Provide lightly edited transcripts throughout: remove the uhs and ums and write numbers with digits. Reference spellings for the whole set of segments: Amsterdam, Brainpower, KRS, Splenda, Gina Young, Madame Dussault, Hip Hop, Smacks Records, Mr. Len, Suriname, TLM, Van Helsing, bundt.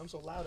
I'm so loud.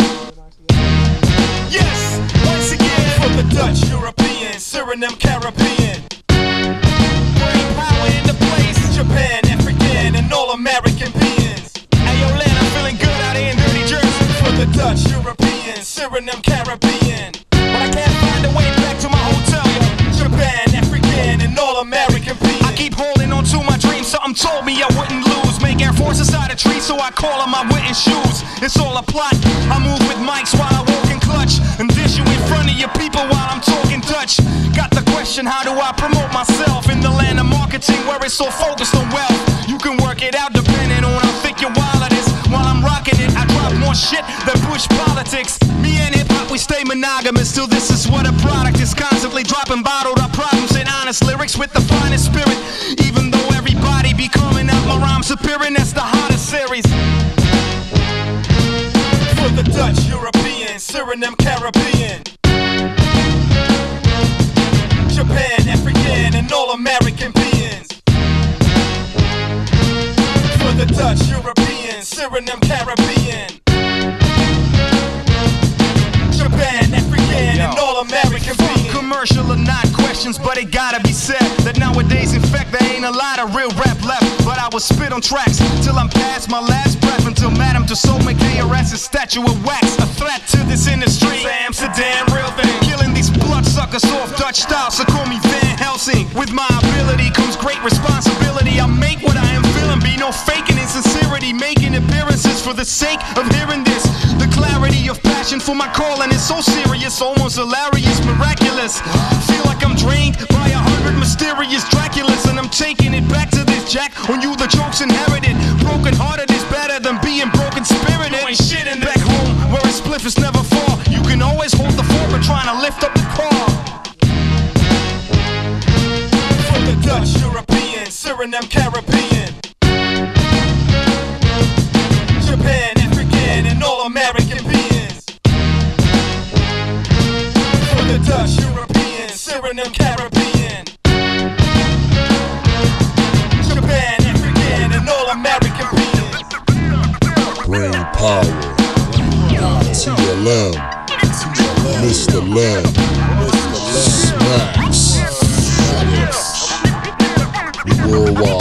Yes, once again from the Dutch, European, Suriname, Caribbean. Brain power in the place, Japan, African, and all American beings. Ayo, Len, I'm feeling good out here in dirty Jersey. From the Dutch, European, Suriname, Caribbean. But I can't find a way back to my hotel. Japan, African, and all American beings. I keep holding on to my dreams, something told me I wouldn't lose. Make Air Force inside a tree, so I call on my wooden shoes. It's all a plot. I move with mics while I walk in clutch and dish you in front of your people while I'm talking Dutch. Got the question, how do I promote myself in the land of marketing where it's so focused on wealth? You can work it out depending on how thick your wallet is. While I'm rocking it, I drop more shit than push politics. Me and hip-hop, we stay monogamous. Still, this is what a product is, constantly dropping bottled up problems in honest lyrics with the finest spirit. Even though everybody be coming out my rhymes appearing, that's the hottest series. For the Dutch, European, Suriname, Caribbean, Japan, African, and all American beings. For the Dutch, European, Suriname, Caribbean, Japan, African, and all American beings. Commercial or not, questions, but it gotta be said that nowadays, in fact, there ain't a lot of real rap left. But I will spit on tracks till I'm past my last breath, until Madame Dussault make KRS a statue of wax, a threat to this industry. Amsterdam, real thing, killing these bloodsuckers off Dutch style. So call me Van Helsing. With my ability comes great responsibility. I make what I am feeling, be no faking insincerity, making appearances for the sake of hearing this. The clarity of passion for my calling is so serious, almost hilarious, miraculous. Feel like I'm drained by 100 mysterious Draculas, and I'm taking it back to this Jack. On you the joke's inherited. Broken hearted is better than being broken spirited. You ain't shit in back home where a spliff is never far. You can always hold the fort, but trying to lift up the car. For the Dutch, European, Suriname, Caribbean, Japan, African, and all American beings. For the Dutch, European, Suriname, Caribbean, Japan, African, and all American beings. Brain power. TLM. Mr. Len. Smacks. Worldwide.